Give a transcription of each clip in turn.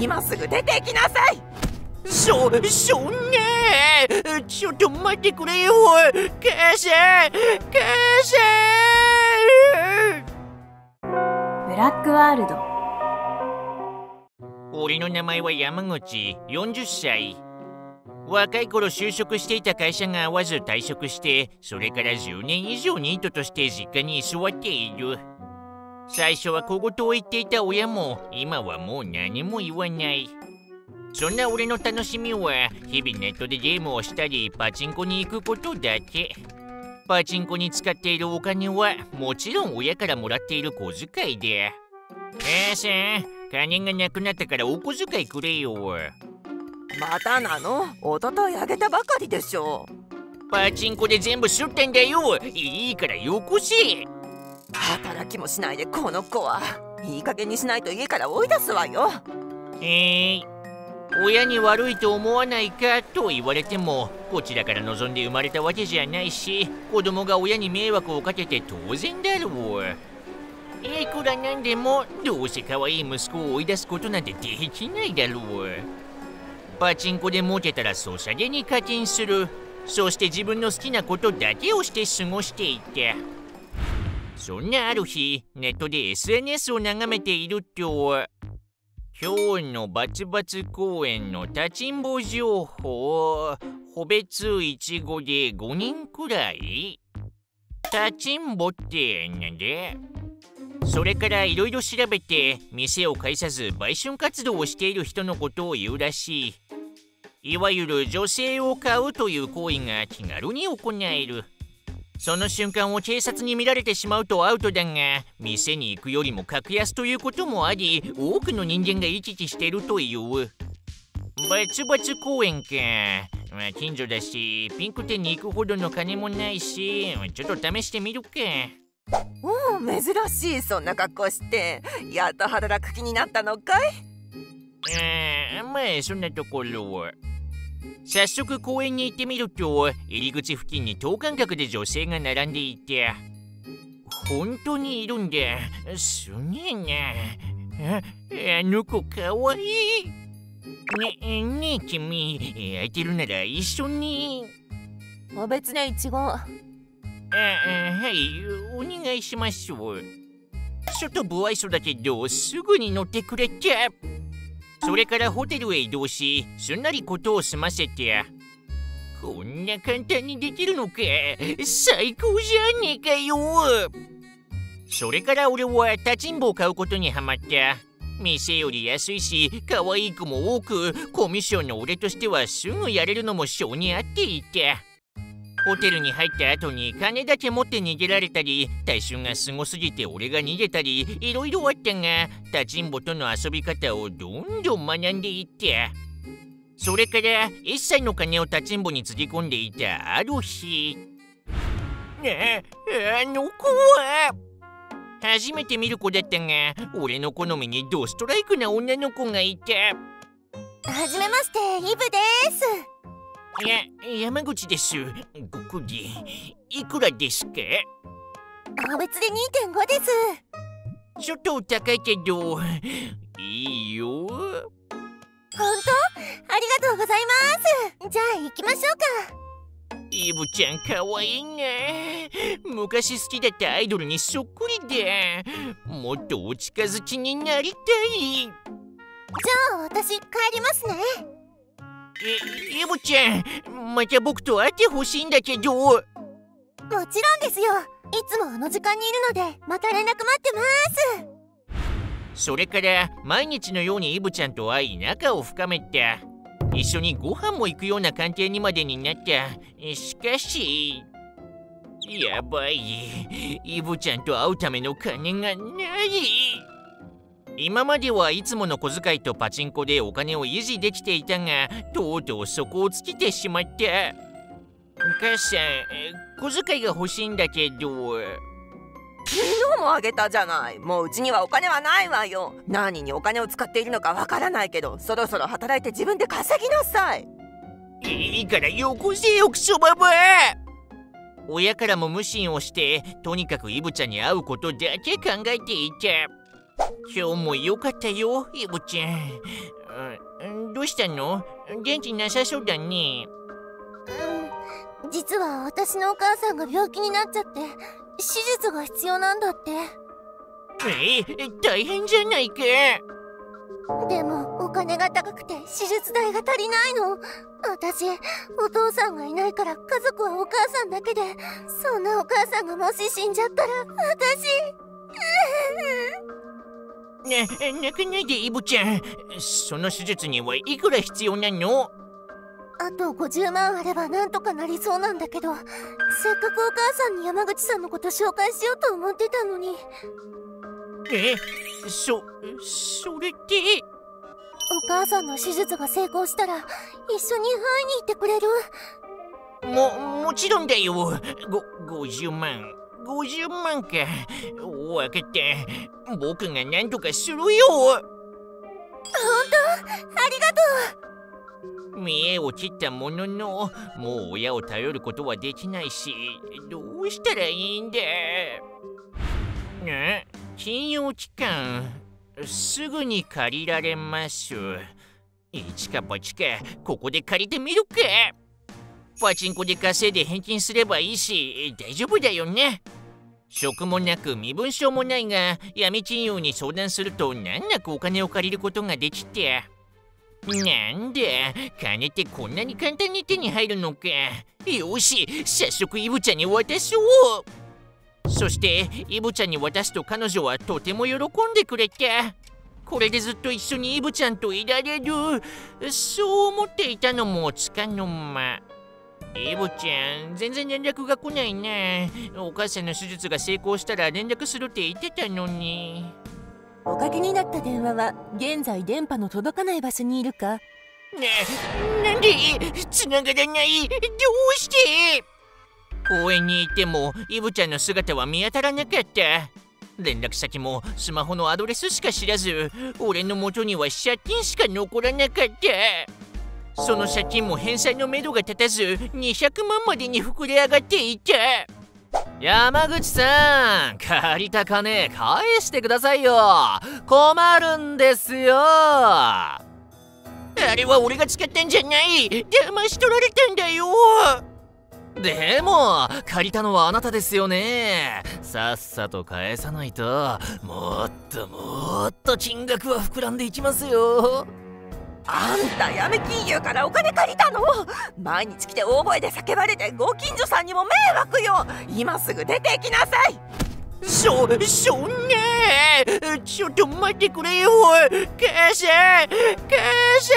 今すぐ出てきなさい。そんねえ、ちょっと待ってくれよ。消せ。ブラックワールド。俺の名前は山口、40歳。若い頃就職していた会社が合わず退職して、それから10年以上ニートとして実家に居座っている。最初は小言を言っていた親も今はもう何も言わない。そんな俺の楽しみは日々ネットでゲームをしたりパチンコに行くことだけ。パチンコに使っているお金はもちろん親からもらっている小遣いで。母さん、金がなくなったからお小遣いくれよ。またなの？おとといあげたばかりでしょ。パチンコで全部しゅってんだよ。いいからよこせ。働きもしないでこの子は。いい加減にしないと家から追い出すわよ。親に悪いと思わないかと言われても、こちらから望んで生まれたわけじゃないし、子供が親に迷惑をかけて当然だろう。いくらなんでもどうせ可愛い息子を追い出すことなんてできないだろう。パチンコで儲けたらソシャゲに課金する。そして自分の好きなことだけをして過ごしていた。そんなある日、ネットで SNS を眺めていると、今日のバツバツ公園の立ちんぼ情報、個別イチゴで5人くらい立ちんぼってなんで。それからいろいろ調べて、店を介さず売春活動をしている人のことを言うらしい。いわゆる女性を買うという行為が気軽に行える。その瞬間を警察に見られてしまうとアウトだが、店に行くよりも格安ということもあり、多くの人間が行き来しているという。バツバツ公園か、まあ、近所だしピンク店に行くほどの金もないし、ちょっと試してみるか。おお、珍しい。そんな格好してやっと働く気になったのかい？まあそんなところ。早速公園に行ってみると、入り口付近に等間隔で女性が並んでいて、本当にいるんだ。すげえな。あの子かわいい。ねえ君、空いてるなら一緒に。お別ねイチゴ。はい、お願いします。ちょっと不愛想だけどすぐに乗ってくれて。それからホテルへ移動し、すんなりことを済ませて。こんな簡単にできるのか、最高じゃねえかよ。それから俺は立ちんぼを買うことにハマった。店より安いし可愛い子も多く、コミッションの俺としてはすぐやれるのも性に合っていた。ホテルに入った後に金だけ持って逃げられたり、体臭がすごすぎて俺が逃げたり、いろいろあったが、立ちんぼとの遊び方をどんどん学んでいって。それから一切の金を立ちんぼにつぎ込んでいたある日、あの子は初めて見る子だったが、俺の好みにドストライクな女の子がいた。はじめまして、イブです。山口です。ごくりいくらですか？個別で 2.5 です。ちょっと高いけどいいよ。ほんと？ありがとうございます。じゃあ行きましょうか。イブちゃんかわいいね。昔好きだったアイドルにそっくりで、もっとお近づきになりたい。じゃあ私帰りますね。イブちゃん、また僕と会ってほしいんだけど。もちろんですよ。いつもあの時間にいるので、また連絡待ってます。それから毎日のようにイブちゃんと会い、仲を深めた。一緒にご飯も行くような関係にまでになった。しかし、やばい、イブちゃんと会うための金がない。今まではいつもの小遣いとパチンコでお金を維持できていたが、とうとう底を尽きてしまった。母さん、小遣いが欲しいんだけど。昨日もあげたじゃない。もううちにはお金はないわよ。何にお金を使っているのかわからないけど、そろそろ働いて自分で稼ぎなさい。いいからよこせよ、クソババア。親からも無心をして、とにかくイブちゃんに会うことだけ考えていた。今日もよかったよ、イブちゃん。どうしたの？元気なさそうだね。実は私のお母さんが病気になっちゃって手術が必要なんだって。大変じゃないか。でもお金が高くて手術代が足りないの。私お父さんがいないから家族はお母さんだけで、そんなお母さんがもし死んじゃったら私泣かないでイボちゃん。その手術にはいくら必要なの？あと50万あればなんとかなりそうなんだけど、せっかくお母さんに山口さんのこと紹介しようと思ってたのに。それってお母さんの手術が成功したら一緒に会いに行ってくれる？もちろんだよ。50万か。分かった、僕が何とかするよ。ほんとありがとう。見栄を切ったものの、もう親を頼ることはできないし、どうしたらいいんだ。信用期間すぐに借りられます。一か八かここで借りてみるか。パチンコで稼いで返金すればいいし大丈夫だよね。職もなく身分証もないが、闇金融に相談すると難なくお金を借りることができて。なんだ、金ってこんなに簡単に手に入るのか。よし、早速イブちゃんに渡そう。そしてイブちゃんに渡すと彼女はとても喜んでくれた。これでずっと一緒にイブちゃんといられる、そう思っていたのもつかの間。イブちゃん全然連絡が来ないな。お母さんの手術が成功したら連絡するって言ってたのに。おかけになった電話は現在電波の届かない場所にいるか。なんで繋がらない？どうして？公園に行ってもイブちゃんの姿は見当たらなかった。連絡先もスマホのアドレスしか知らず、俺の元には借金しか残らなかった。その借金も返済のめどが立たず200万までに膨れ上がっていた。山口さん、借りた金返してくださいよ。困るんですよ。あれは俺が使ったんじゃない。騙し取られたんだよ。でも借りたのはあなたですよね。さっさと返さないともっともっと金額は膨らんでいきますよ。あんた闇金融からお金借りたの？毎日来て大声で叫ばれてご近所さんにも迷惑よ。今すぐ出て行きなさい。そんなちょっと待ってくれよ。返せ返せ。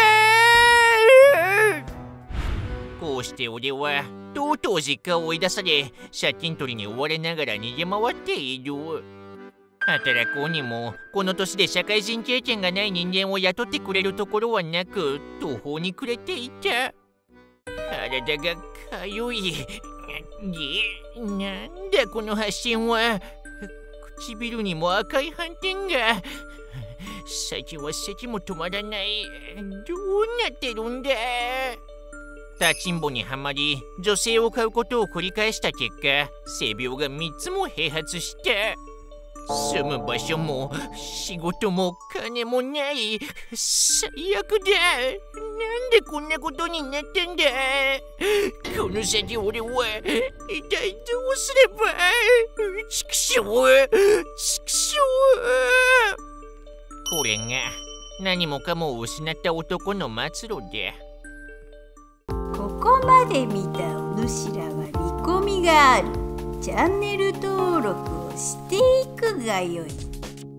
こうして俺はとうとう実家を追い出され、借金取りに追われながら逃げ回っている。働こうにもこの年で社会人経験がない人間を雇ってくれるところはなく、途方に暮れていた。体がかゆい。なんだこの発疹は。唇にも赤い斑点が。最近は咳も止まらない。どうなってるんだ。立ちんぼにはまり女性を買うことを繰り返した結果、性病が3つも併発した。住む場所も仕事も金もない。最悪だ。なんでこんなことになってんだ。この先俺は一体どうすれば。ちくしょうちくしょう。これが何もかも失った男の末路で。ここまで見たお主らは見込みがある。チャンネル登録をしていくがよい。